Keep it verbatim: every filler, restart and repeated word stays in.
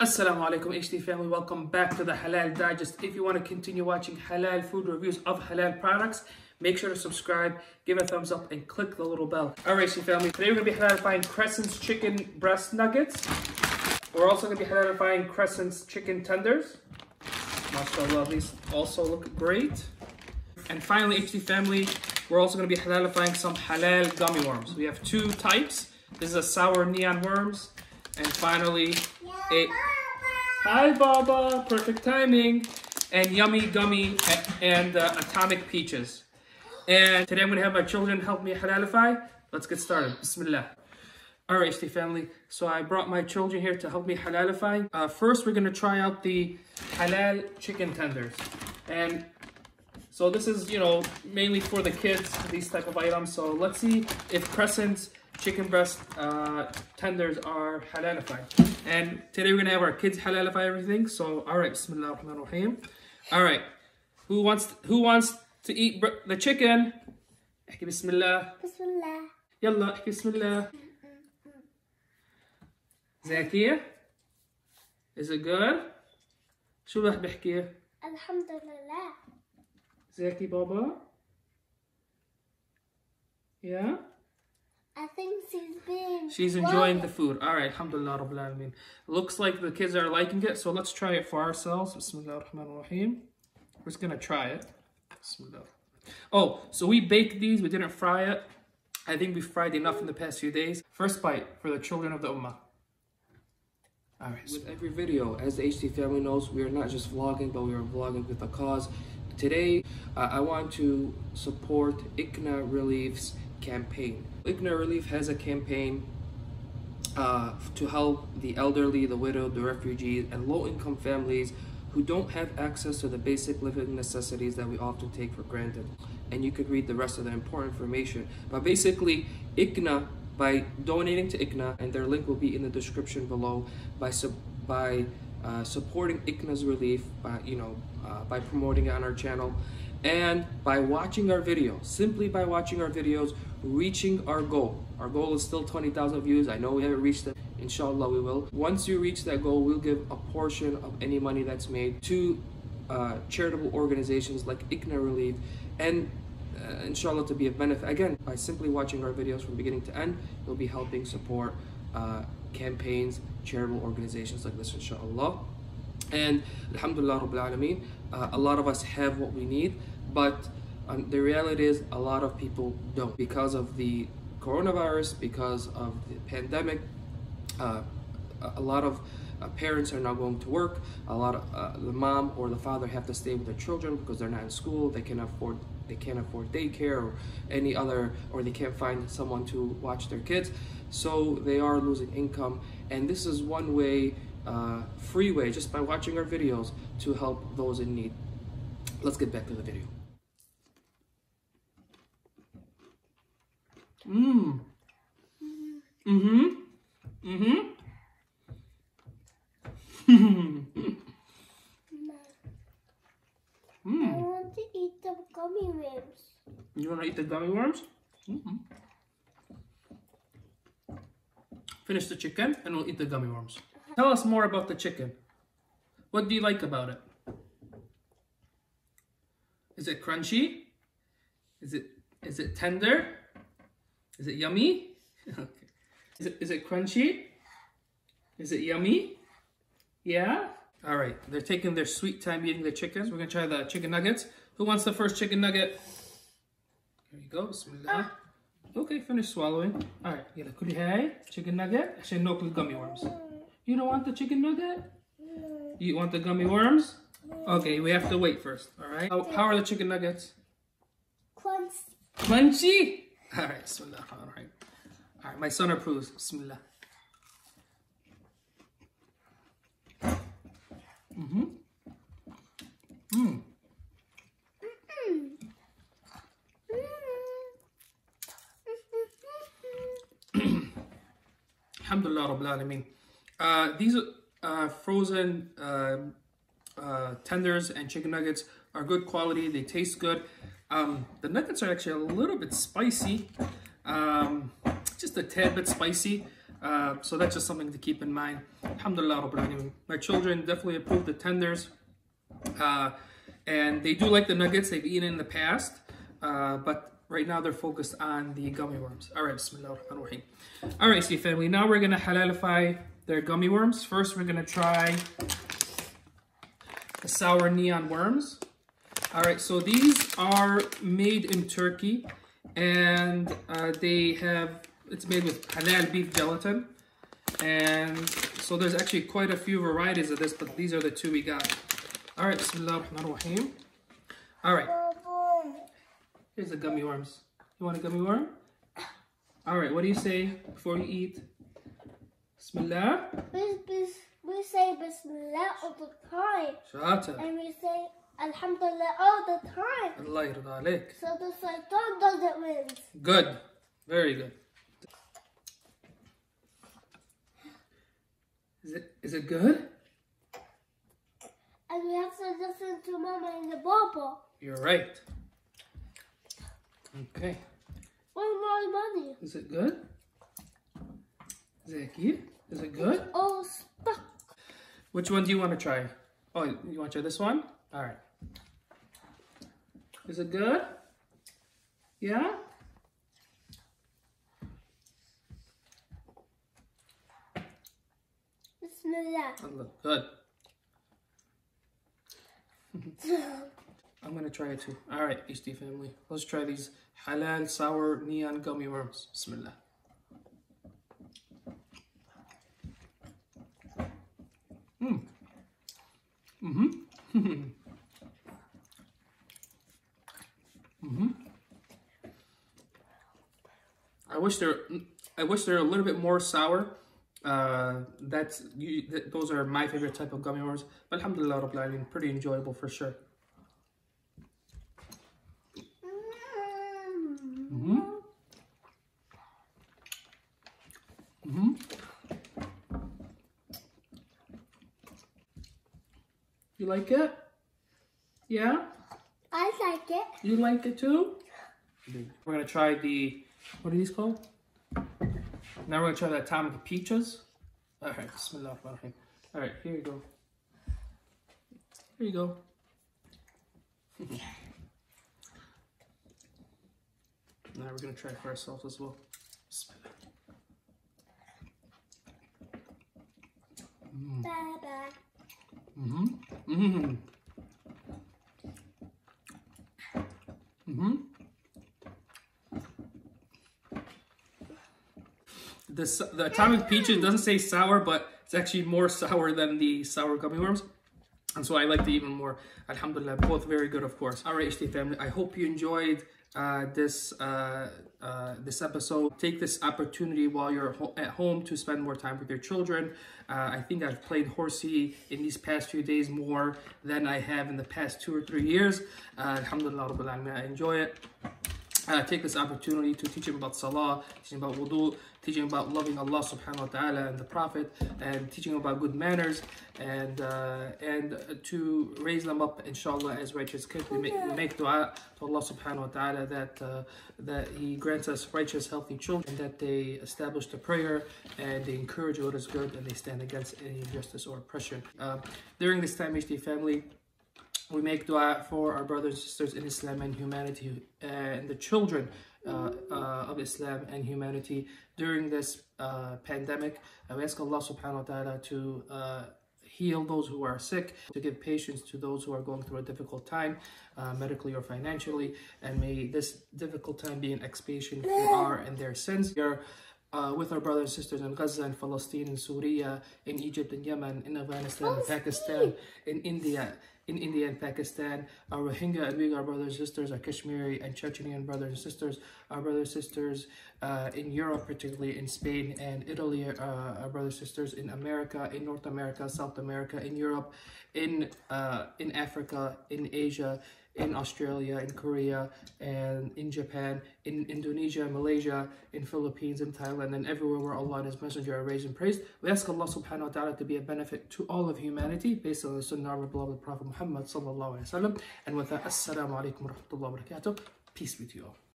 Assalamu alaikum H D family, welcome back to the Halal Digest. If you want to continue watching halal food reviews of halal products, make sure to subscribe, give a thumbs up, and click the little bell. Alright H D family, today we're going to be halalifying Crescent's chicken breast nuggets. We're also going to be halalifying Crescent's chicken tenders. MashaAllah, these also look great. And finally H D family, we're also going to be halalifying some halal gummy worms. We have two types. This is a sour neon worms. And finally, a... Hi Baba, perfect timing. And Yummy Gummy and, and uh, Atomic Peaches. And today I'm gonna have my children help me halalify. Let's get started, Bismillah. All right, H D family, so I brought my children here to help me halalify. Uh, first, we're gonna try out the halal chicken tenders. And so this is, you know, mainly for the kids, these type of items. So let's see if Crescent's chicken breast uh, tenders are halalified. And today we're gonna have our kids halalify everything. So, all right, Bismillah ar-Rahman ar-Rahim. All right, who wants who wants to eat the chicken? Ahki Bismillah. Bismillah. Yalla, ahki Bismillah. Zakiya, is it good? Shoo rah bihkiya? Alhamdulillah. Zaki Baba? Yeah? I think she's being She's enjoying well. the food. All right, alhamdulillah rabbil alameen. Looks like the kids are liking it, so let's try it for ourselves. Bismillah ar-Rahman ar-Rahim. We're just gonna try it. Bismillah. Oh, so we baked these, we didn't fry it. I think we fried enough in the past few days. First bite for the children of the ummah. All right. With every video, as the H D family knows, we are not just vlogging, but we are vlogging with a cause. Today, uh, I want to support I C N A Relief's campaign. I C N A Relief has a campaign uh, to help the elderly, the widowed, the refugees, and low-income families who don't have access to the basic living necessities that we often take for granted. And you could read the rest of the important information. But basically, I C N A, by donating to I C N A, and their link will be in the description below, by sub by uh, supporting I C N A's relief, by you know, uh, by promoting it on our channel, and by watching our videos, simply by watching our videos, reaching our goal. Our goal is still twenty thousand views. I know we haven't reached that. Inshallah, we will. Once you reach that goal, we'll give a portion of any money that's made to uh, charitable organizations like I C N A Relief, and uh, inshallah to be a benefit. Again, by simply watching our videos from beginning to end, you'll be helping support uh, campaigns, charitable organizations like this, inshallah. And alhamdulillah rabbil alameen, uh, a lot of us have what we need, but um, the reality is a lot of people don't, because of the coronavirus, because of the pandemic. Uh, a lot of uh, parents are not going to work. A lot of uh, the mom or the father have to stay with their children because they're not in school. They can't afford they can't afford daycare or any other, or they can't find someone to watch their kids. So they are losing income, and this is one way. Uh, free way, just by watching our videos, to help those in need. Let's get back to the video. Mmm. Mm-hmm. Mm-hmm. I want to eat the gummy worms. You want to eat the gummy worms? Mm-hmm. Finish the chicken and we'll eat the gummy worms. Tell us more about the chicken. What do you like about it? Is it crunchy? Is it is it tender? Is it yummy? Okay. Is it is it crunchy? Is it yummy? Yeah? All right, they're taking their sweet time eating the chickens. We're gonna try the chicken nuggets. Who wants the first chicken nugget? There you go, Bismillah. Okay, finish swallowing. All right, you like chicken nugget? I should know gummy worms. You don't want the chicken nugget? No. You want the gummy worms? No. Okay, we have to wait first, all right? How, how are the chicken nuggets? Crunchy. Crunchy? All right, Bismillah. All right. All right, my son approves. Bismillah. Mm-hmm. Mm. Mm. Alhamdulillah Rabbil Alameen. Uh, these uh, frozen uh, uh, tenders and chicken nuggets are good quality. They taste good. Um, the nuggets are actually a little bit spicy, um, just a tad bit spicy. Uh, so that's just something to keep in mind. Alhamdulillah Rabbil Alameen. My children definitely approved the tenders. Uh, and they do like the nuggets they've eaten in the past. Uh, but right now they're focused on the gummy worms. Alright, Bismillah ar-Rahman ar-Rahim. Alright, see family, now we're going to halalify their gummy worms. First we're going to try the sour neon worms. Alright, so these are made in Turkey. And uh, they have, it's made with halal beef gelatin. And so there's actually quite a few varieties of this, but these are the two we got. Alright, Bismillah ar-Rahman ar-Rahim. Alright. Here's the gummy worms. You want a gummy worm? Alright, what do you say before you eat? Bismillah? We, we, we say Bismillah all the time. Shata. And we say Alhamdulillah all the time. Allah yarda alaik. So the Satan doesn't win. Good. Very good. Is it, is it good? And we have to listen to Mama and the Baba. You're right. Okay. Where's my money? Is it good? Zaki, is it good? It's all stuck. Which one do you want to try? Oh, you want to try this one? All right. Is it good? Yeah? Bismillah. Good. I'm going to try it too. All right, H D family. Let's try these halal sour neon gummy worms. Bismillah. Mm. Mm-hmm. mm-hmm. I wish they're, I wish they're a little bit more sour. Uh, that's, you, th those are my favorite type of gummy worms. But alhamdulillah, Rabbil Alameen, pretty enjoyable for sure. You like it? Yeah? I like it. You like it too? We're gonna try the, what are these called? Now we're gonna try the atomic peaches. All right, Bismillah. All right, here you go. Here you go. Now we're gonna try it for ourselves as well. Bismillah. Mm. Bye-bye. Mm-hmm. Mm-hmm. Mm-hmm. The, the atomic peaches doesn't say sour, but it's actually more sour than the sour gummy worms. And so I liked it even more. Alhamdulillah, both very good, of course. All right, H D family, I hope you enjoyed uh, this, uh, uh, this episode. Take this opportunity while you're ho at home to spend more time with your children. Uh, I think I've played horsey in these past few days more than I have in the past two or three years. Uh, Alhamdulillah, Rabbil Alameen, I enjoy it. Uh, take this opportunity to teach him about salah, teaching about wudu, teaching about loving Allah subhanahu wa ta'ala and the Prophet, and teaching about good manners, and uh, and to raise them up, inshallah, as righteous kids. We make, we make dua to Allah subhanahu wa ta'ala that, uh, that He grants us righteous, healthy children, that they establish the prayer, and they encourage what is good, and they stand against any injustice or oppression. Uh, during this time, H D family, we make dua for our brothers and sisters in Islam and humanity, and the children uh, uh, of Islam and humanity during this uh, pandemic. I ask Allah subhanahu wa ta'ala to uh, heal those who are sick, to give patience to those who are going through a difficult time, uh, medically or financially, and may this difficult time be an expiation for our and their sins. We are Uh, with our brothers and sisters in Gaza, in Palestine, in Syria, in Egypt, in Yemen, in Afghanistan, in Pakistan, in India, in India and Pakistan, our Rohingya and Uyghur brothers and sisters, our Kashmiri and Chechenian brothers and sisters, our brothers and sisters uh, in Europe, particularly in Spain and Italy, uh, our brothers and sisters in America, in North America, South America, in Europe, in uh, in Africa, in Asia, in Australia, in Korea, and in Japan, in Indonesia, Malaysia, in Philippines, in Thailand, and everywhere where Allah and His Messenger are raised and praised. We ask Allah subhanahu wa ta'ala to be a benefit to all of humanity based on the sunnah of our beloved Prophet Muhammad sallallahu alayhi wa sallam. And with that, assalamu alaikum wa rahmatullahi wa barakatuh. Peace with you all.